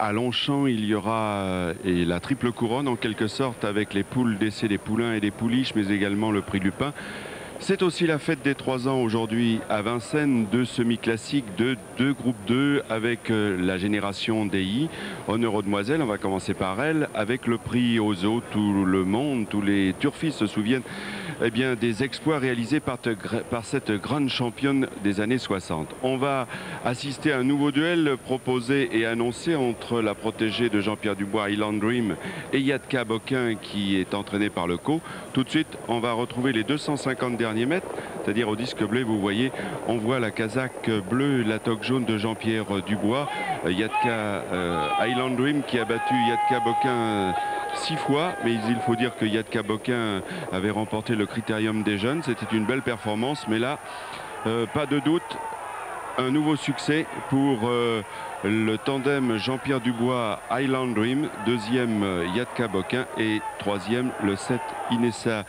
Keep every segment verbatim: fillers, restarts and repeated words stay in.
À Longchamp, il y aura et la triple couronne en quelque sorte avec les poules d'essai des poulains et des pouliches, mais également le prix du pain. C'est aussi la fête des trois ans aujourd'hui à Vincennes, deux semi-classiques, deux, deux groupes deux avec la génération D I. Honneur aux demoiselles, on va commencer par elle, avec le prix Ozo. Tout le monde, tous les turfistes se souviennent eh bien, des exploits réalisés par, te, par cette grande championne des années soixante. On va assister à un nouveau duel proposé et annoncé entre la protégée de Jean-Pierre Dubois, Island Dream, et Iatka Bocain, qui est entraînée par le co. Tout de suite, on va retrouver les deux cent cinquante derniers mètres, c'est-à-dire au disque bleu, vous voyez, on voit la casaque bleue, la toque jaune de Jean-Pierre Dubois. Iatka euh, Island Dream qui a battu Iatka Bocain six fois, mais il faut dire que Iatka Bocain avait remporté le critérium des jeunes. C'était une belle performance, mais là, euh, pas de doute, un nouveau succès pour euh, le tandem Jean-Pierre Dubois Island Dream, deuxième Iatka Bocain et troisième le sept Inessa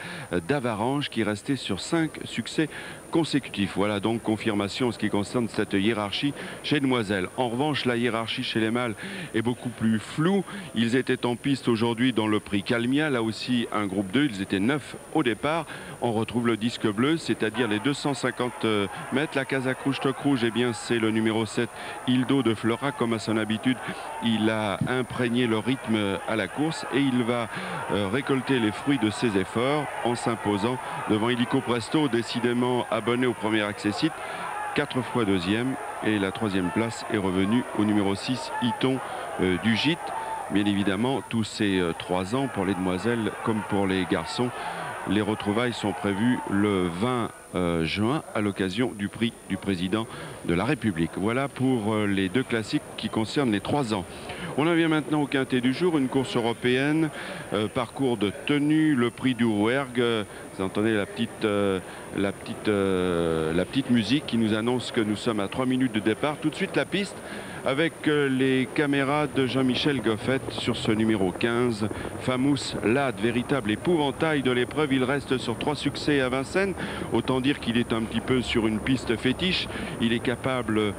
d'Avarange qui restait sur cinq succès consécutifs. Voilà donc confirmation en ce qui concerne cette hiérarchie chez demoiselles. En revanche, la hiérarchie chez les mâles est beaucoup plus floue. Ils étaient en piste aujourd'hui dans le prix Kalmia, là aussi un groupe deux, ils étaient neuf au départ. On retrouve le disque bleu, c'est-à-dire les deux cent cinquante mètres. La casaque rouge, toque rouge, eh bien c'est le numéro sept, Ildo de Flora. Comme à son habitude, il a imprégné le rythme à la course et il va euh, récolter les fruits de ses efforts en s'imposant devant Illico Presto, décidément abonné au premier accessite, quatre fois deuxième, et la troisième place est revenue au numéro six, Iton euh, du Gîte. Bien évidemment, tous ces euh, trois ans pour les demoiselles comme pour les garçons, les retrouvailles sont prévues le vingt Euh, juin à l'occasion du prix du président de la République. Voilà pour euh, les deux classiques qui concernent les trois ans. On en vient maintenant au quintet du jour, une course européenne, euh, parcours de tenue, le prix du Rouergue. Vous entendez la petite, euh, la, petite, euh, la petite musique qui nous annonce que nous sommes à trois minutes de départ. Tout de suite la piste avec euh, les caméras de Jean-Michel Goffet sur ce numéro quinze. Famous Lad, véritable épouvantail de l'épreuve. Il reste sur trois succès à Vincennes. Autant dire qu'il est un petit peu sur une piste fétiche. Il est capable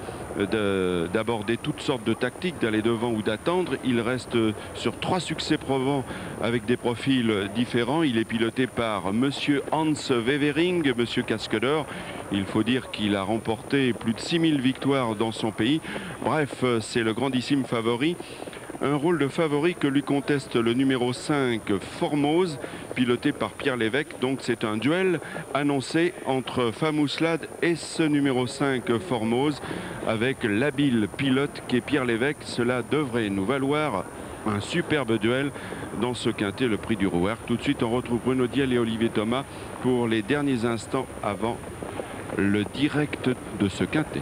d'aborder toutes sortes de tactiques, d'aller devant ou d'attendre. Il reste sur trois succès probants avec des profils différents. Il est piloté par monsieur Hans Wevering, monsieur Casque d'Or. Il faut dire qu'il a remporté plus de six mille victoires dans son pays. Bref, c'est le grandissime favori. Un rôle de favori que lui conteste le numéro cinq, Formose, piloté par Pierre Lévesque. Donc c'est un duel annoncé entre Famous Lad et ce numéro cinq, Formose, avec l'habile pilote qu'est Pierre Lévesque. Cela devrait nous valoir un superbe duel dans ce quintet, le prix du Rouergue. Tout de suite, on retrouve Bruno Diel et Olivier Thomas pour les derniers instants avant le direct de ce quintet.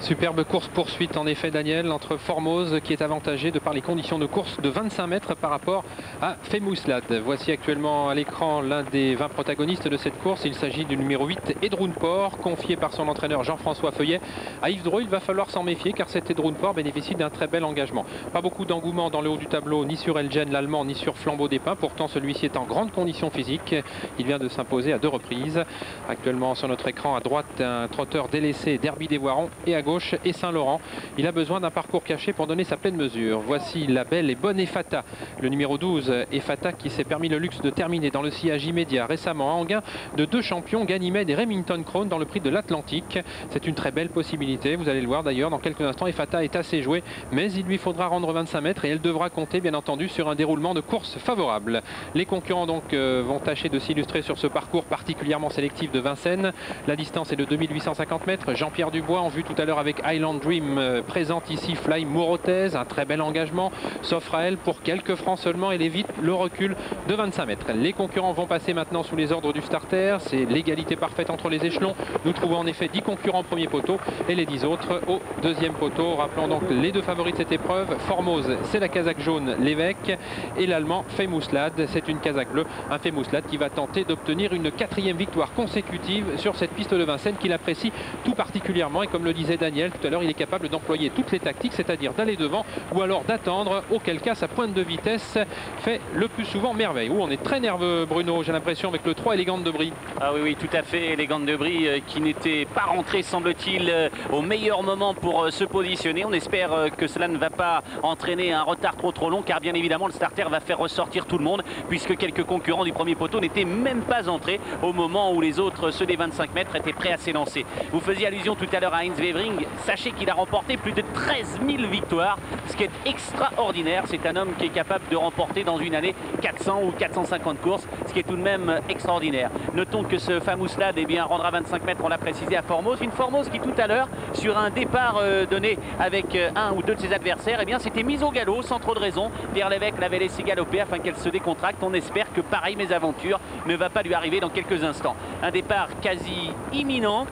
Superbe course-poursuite en effet, Daniel, entre Formose qui est avantagé de par les conditions de course de vingt-cinq mètres par rapport à Famous Lad. Voici actuellement à l'écran l'un des vingt protagonistes de cette course. Il s'agit du numéro huit, Edrun Port, confié par son entraîneur Jean-François Feuillet à Yves Drouet. Il va falloir s'en méfier car cet Edrun Port bénéficie d'un très bel engagement. Pas beaucoup d'engouement dans le haut du tableau, ni sur Eljen, l'allemand, ni sur Flambeau des Pins. Pourtant, celui-ci est en grande condition physique. Il vient de s'imposer à deux reprises. Actuellement, sur notre écran à droite, un trotteur délaissé, Derby des Voirons, et à gauche et Saint-Laurent. Il a besoin d'un parcours caché pour donner sa pleine mesure. Voici la belle et bonne Efata, le numéro douze, Efata qui s'est permis le luxe de terminer dans le sillage immédiat récemment à Enghien de deux champions, Ganymede et Remington Crown, dans le prix de l'Atlantique. C'est une très belle possibilité, vous allez le voir d'ailleurs dans quelques instants. Efata est assez jouée, mais il lui faudra rendre vingt-cinq mètres et elle devra compter bien entendu sur un déroulement de course favorable. Les concurrents donc euh, vont tâcher de s'illustrer sur ce parcours particulièrement sélectif de Vincennes. La distance est de deux mille huit cent cinquante mètres. Jean-Pierre Dubois en vue tout à l'heure avec Island Dream, euh, présente ici Fly Morotaise, un très bel engagement, s'offre à elle pour quelques francs seulement. Elle évite le recul de vingt-cinq mètres. Les concurrents vont passer maintenant sous les ordres du starter. C'est l'égalité parfaite entre les échelons. Nous trouvons en effet dix concurrents au premier poteau et les dix autres au deuxième poteau. Rappelons donc les deux favoris de cette épreuve. Formose, c'est la casaque jaune, l'évêque, et l'allemand Famous Lad, c'est une casaque bleue. Un Famous Lad qui va tenter d'obtenir une quatrième victoire consécutive sur cette piste de Vincennes qu'il apprécie tout particulièrement. Et comme le disait Daniel, Daniel tout à l'heure, il est capable d'employer toutes les tactiques, c'est-à-dire d'aller devant ou alors d'attendre, auquel cas sa pointe de vitesse fait le plus souvent merveille. Ouh, on est très nerveux Bruno, j'ai l'impression, avec le trois Élégante de Brie. Ah oui, oui, tout à fait, Élégante de Brie euh, qui n'était pas rentrée, semble-t-il, euh, au meilleur moment pour euh, se positionner. On espère euh, que cela ne va pas entraîner un retard trop trop long, car bien évidemment le starter va faire ressortir tout le monde, puisque quelques concurrents du premier poteau n'étaient même pas entrés au moment où les autres, ceux des vingt-cinq mètres, étaient prêts à s'élancer. Vous faisiez allusion tout à l'heure à Hans Wevering. Sachez qu'il a remporté plus de treize mille victoires, ce qui est extraordinaire. C'est un homme qui est capable de remporter dans une année quatre cents ou quatre cent cinquante courses, ce qui est tout de même extraordinaire. Notons que ce Famous Lad eh bien, rendra vingt-cinq mètres, on l'a précisé, à Formose. Une Formose qui tout à l'heure, sur un départ euh, donné avec euh, un ou deux de ses adversaires, eh bien, s'était mise au galop sans trop de raison. Pierre Lévesque l'avait laissé galoper afin qu'elle se décontracte. On espère que pareille mésaventure ne va pas lui arriver dans quelques instants. Un départ quasi imminent,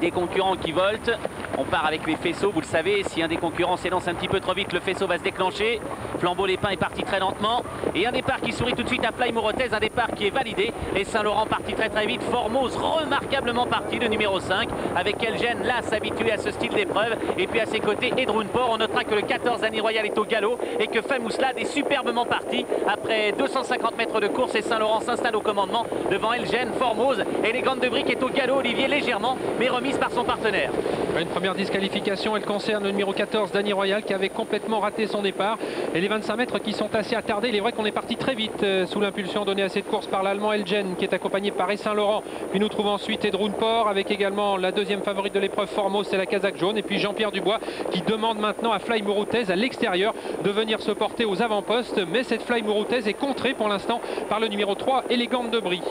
des concurrents qui voltent. On part avec les faisceaux, vous le savez, si un des concurrents s'élance un petit peu trop vite, le faisceau va se déclencher. Flambeau des Pins est parti très lentement. Et un départ qui sourit tout de suite à Fly Morotaise, un départ qui est validé. Et Saint-Laurent parti très très vite. Formose remarquablement parti, le numéro cinq, avec Eljen, là, s'habituer à ce style d'épreuve. Et puis à ses côtés, Edrun Port. On notera que le quatorze, Dany Royal, est au galop et que Famous Lad est superbement parti. Après deux cent cinquante mètres de course, et Saint-Laurent s'installe au commandement devant Eljen, Formose. Élégante de Brie qui est au galop, Olivier légèrement, mais remise par son partenaire. Une première disqualification, elle concerne le numéro quatorze, Dany Royal, qui avait complètement raté son départ. Et les vingt-cinq mètres qui sont assez attardés. Il est vrai qu'on est parti très vite euh, sous l'impulsion donnée à cette course par l'Allemand Eljen, qui est accompagné par Saint-Laurent. Puis nous trouvons ensuite Edrun Port, avec également la deuxième favorite de l'épreuve, Formose, c'est la Kazakh jaune. Et puis Jean-Pierre Dubois, qui demande maintenant à Fly Morotaise, à l'extérieur, de venir se porter aux avant-postes. Mais cette Fly Morotaise est contrée pour l'instant par le numéro trois, Élégante de Brie.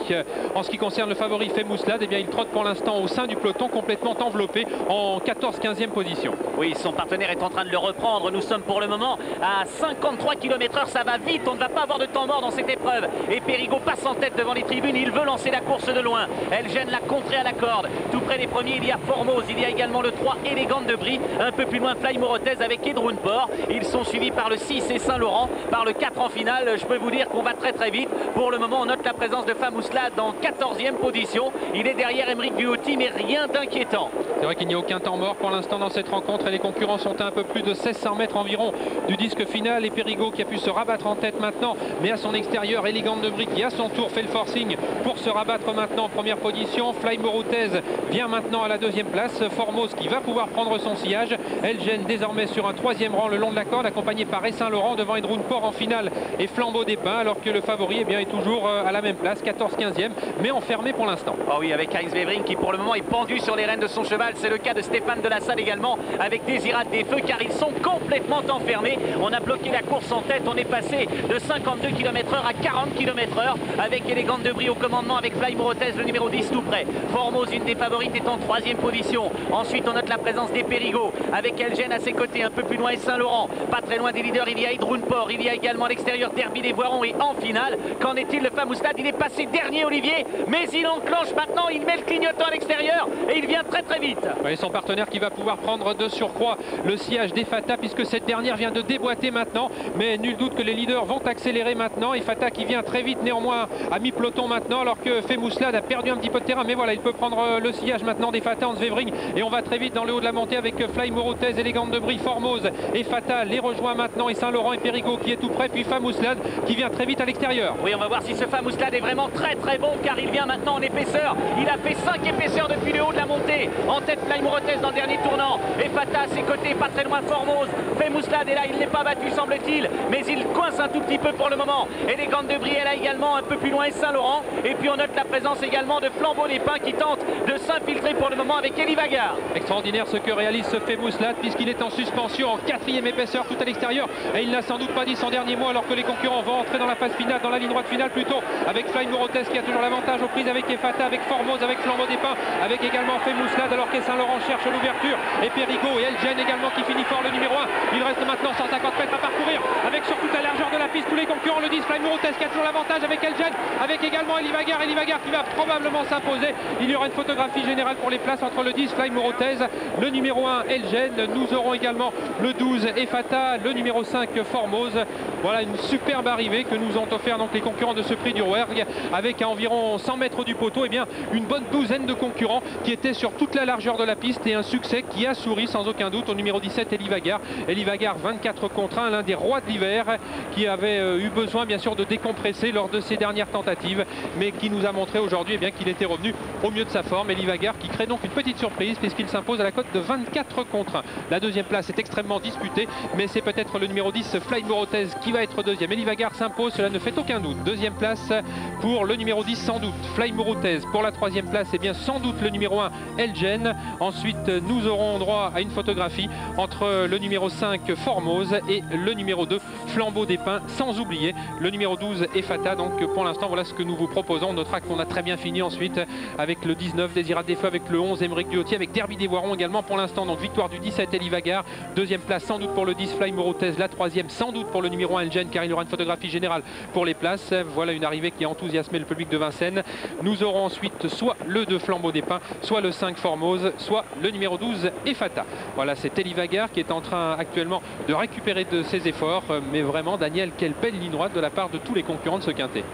En ce qui concerne le favori Famous Lad, eh bien il trotte pour l'instant au sein du peloton, complètement enveloppé en quatorze quinzième position. Oui, son partenaire est en train de le reprendre. Nous sommes pour le moment à cinquante-trois kilomètres heure. Ça va vite, on ne va pas avoir de temps mort dans cette épreuve. Et Périgot passe en tête devant les tribunes. Il veut lancer la course de loin. Eljen l'a contrée à la corde. Tout près des premiers, il y a Formose. Il y a également le trois, Élégante de Brie. Un peu plus loin, Fly Morotaise avec Edrun Port. Ils sont suivis par le six et Saint-Laurent, par le quatre en finale. Je peux vous dire qu'on va très très vite. Pour le moment, on note la présence de Famous Lad en quatorzième position. Il est derrière Emeric Duotier, mais rien d'inquiétant. C'est vrai qu'il n'y a aucun temps mort pour l'instant dans cette rencontre et les concurrents sont à un peu plus de mille six cents mètres environ du disque final. Et Périgot qui a pu se rabattre en tête maintenant, mais à son extérieur, Élégante de Brie qui à son tour fait le forcing pour se rabattre maintenant en première position. Fly Morotaise vient maintenant à la deuxième place. Formose qui va pouvoir prendre son sillage. Eljen désormais sur un troisième rang le long de la corde, accompagné par Saint-Laurent devant Edrun Port en finale et Flambeau des Pins, alors que le favori eh bien, est toujours à la même place, quatorze quinzième, mais enfermé pour l'instant. Ah oui, avec Heinz Wevering qui pour le moment est pendu sur les rênes de son cheval. C'est le cas de Stéphane de la Salle également avec Désirat des Feux, car ils sont complètement enfermés. On a bloqué la course en tête. On est passé de cinquante-deux kilomètres heure à quarante kilomètres heure avec Élégante de Brie au commandement, avec Fly Morotaise le numéro dix tout près. Formose, une des favorites, est en troisième position. Ensuite, on note la présence des Périgot avec Eljen à ses côtés. Un peu plus loin, et Saint-Laurent. Pas très loin des leaders, il y a Edrun Port. Il y a également à l'extérieur Derby des Voirons. Et en finale, qu'en est-il le Famous Lad? Il est passé dernier, Olivier, mais il enclenche maintenant. Il met le clignotant à l'extérieur et il vient très très vite. Et son partenaire qui va pouvoir prendre de surcroît le sillage d'Efata, puisque cette dernière vient de déboîter maintenant, mais nul doute que les leaders vont accélérer maintenant. Efata qui vient très vite néanmoins à mi-peloton maintenant, alors que Famous Lad a perdu un petit peu de terrain, mais voilà, il peut prendre le sillage maintenant d'Efata, Hans Wevering, et on va très vite dans le haut de la montée avec Fly Morotaise, Élégante de Brie, Formose. Efata les rejoint maintenant, et Saint-Laurent et Périgot qui est tout près, puis Famous Lad qui vient très vite à l'extérieur. Oui, on va voir si ce Famous Lad est vraiment très très bon, car il vient maintenant en épaisseur. Il a fait cinq épaisseurs depuis le haut de la montée. En tête Fly Morotaise dans le dernier tournant, Efata à ses côtés, pas très loin Formose. Famous Lad est là, il n'est pas battu semble-t-il, mais il coince un tout petit peu pour le moment. Élégante de Brie est là également, un peu plus loin, et Saint-Laurent. Et puis on note la présence également de Flambeau des Pins qui tente de s'infiltrer pour le moment avec Elivagar. Extraordinaire ce que réalise ce Famous Lad, puisqu'il est en suspension en quatrième épaisseur tout à l'extérieur, et il n'a sans doute pas dit son dernier mot, alors que les concurrents vont entrer dans la phase finale, dans la ligne droite finale plutôt, avec Fly Morotaise qui a toujours l'avantage aux prises avec Efata, avec Formose, avec Flambeau des Pins, avec également Famous Lad, alors que Saint-Laurent cherche l'ouverture, et Périgot et Eljen également qui finit fort le numéro un. Il reste maintenant cent cinquante mètres à parcourir, avec sur toute la largeur de la piste tous les concurrents concurrents, le dix, Fly Morotaise qui a toujours l'avantage avec Eljen, avec également Elivagar, Elivagar qui va probablement s'imposer. Il y aura une photographie générale pour les places entre le dix, Fly Morotaise, le numéro un, Eljen. Nous aurons également le douze, Efata, le numéro cinq, Formose. Voilà une superbe arrivée que nous ont offert donc les concurrents de ce prix du Rouergue, avec à environ cent mètres du poteau, et eh bien une bonne douzaine de concurrents qui étaient sur toute la largeur de la piste, et un succès qui a souri sans aucun doute au numéro dix-sept, Elivagar. Elivagar, vingt-quatre contre un, l'un des rois de l'hiver, qui avait eu besoin bien sûr de décompresser lors de ses dernières tentatives, mais qui nous a montré aujourd'hui eh bien qu'il était revenu au mieux de sa forme. Elivagar qui crée donc une petite surprise puisqu'il s'impose à la cote de vingt-quatre contre un. La deuxième place est extrêmement disputée, mais c'est peut-être le numéro dix, Fly Morotaise, qui va être deuxième. Elivagar s'impose, cela ne fait aucun doute. Deuxième place pour le numéro dix, sans doute Fly Morotaise. Pour la troisième place, et eh bien sans doute le numéro un, Eljen. Ensuite, nous aurons droit à une photographie entre le numéro cinq, Formose, et le numéro deux, Flambeau des Pins, sans oublier le numéro douze, Efata. Donc pour l'instant, voilà ce que nous vous proposons. Notre acte, on a très bien fini ensuite avec le dix-neuf, Désirat des Feux, avec le onze, Emeric Duotier, avec Derby des Voirons également pour l'instant. Donc victoire du dix-sept, Elivagar. Deuxième place, sans doute pour le dix, Fly Morotaise. La troisième, sans doute pour le numéro un, Eljen, car il y aura une photographie générale pour les places. Voilà une arrivée qui a enthousiasmé le public de Vincennes. Nous aurons ensuite soit le deux, Flambeau des Pins, soit le cinq, Formose, soit le numéro douze, Efata. Voilà, c'est Elivagar qui est en train actuellement de récupérer de ses efforts. Mais vraiment, Daniel, quelle belle ligne droite de la part de tous les concurrents de ce quintet.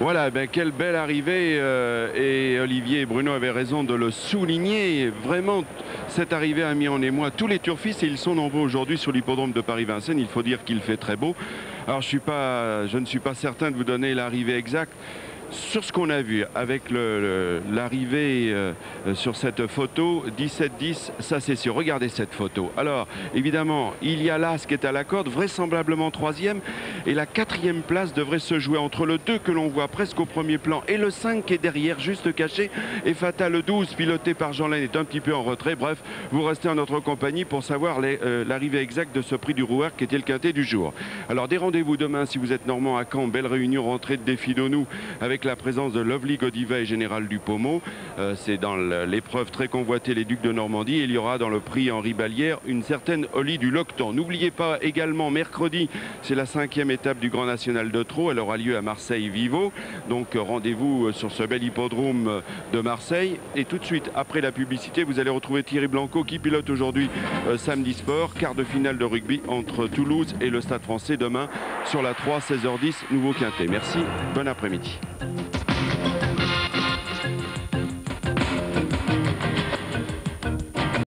Voilà, ben, quelle belle arrivée, euh, et Olivier et Bruno avaient raison de le souligner. Vraiment, cette arrivée a mis en émoi tous les turfistes, et ils sont nombreux aujourd'hui sur l'hippodrome de Paris-Vincennes. Il faut dire qu'il fait très beau. Alors je, suis pas, je ne suis pas certain de vous donner l'arrivée exacte. Sur ce qu'on a vu avec l'arrivée euh, sur cette photo, dix-sept dix, ça c'est sûr. Regardez cette photo. Alors, évidemment, il y a l'As qui est à la corde, vraisemblablement troisième, et la quatrième place devrait se jouer entre le deux que l'on voit presque au premier plan et le cinq qui est derrière, juste caché, et Fata, le douze, piloté par Jean-Laine, est un petit peu en retrait. Bref, vous restez en notre compagnie pour savoir l'arrivée euh, exacte de ce prix du Rouergue qui était le quintet du jour. Alors, des rendez-vous demain si vous êtes normand à Caen. Belle réunion, rentrée de défi de nous avec la présence de Lovely Godiva et Général Dupommeau. Euh, c'est dans l'épreuve très convoitée les Ducs de Normandie. Il y aura dans le prix Henri Ballière une certaine Oli du Loctan. N'oubliez pas également, mercredi, c'est la cinquième étape du Grand National de Trot. Elle aura lieu à Marseille-Vivo. Donc rendez-vous sur ce bel hippodrome de Marseille. Et tout de suite, après la publicité, vous allez retrouver Thierry Blanco qui pilote aujourd'hui euh, Samedi Sport. Quart de finale de rugby entre Toulouse et le Stade Français demain sur la trois, seize heures dix, nouveau quintet. Merci, bon après-midi. Thank you.